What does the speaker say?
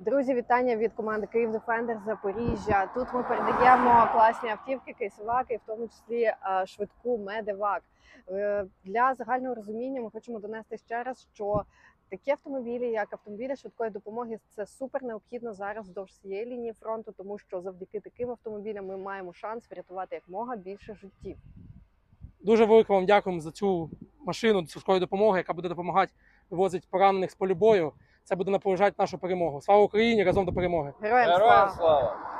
Друзі, вітання від команди Kyiv Defenders Запоріжжя. Тут ми передаємо класні автівки KSVAC і в тому числі швидку MEDEVAC. Для загального розуміння ми хочемо донести ще раз, що такі автомобілі, як автомобілі швидкої допомоги, це супер необхідно зараз вздовж всієї лінії фронту, тому що завдяки таким автомобілям ми маємо шанс врятувати якомога більше життів. Дуже велико вам дякуємо за цю машину швидкої допомоги, яка буде допомагати вивозити поранених з полю бою. Це буде наближати нашу перемогу. Слава Україні! Разом до перемоги! Героям слава!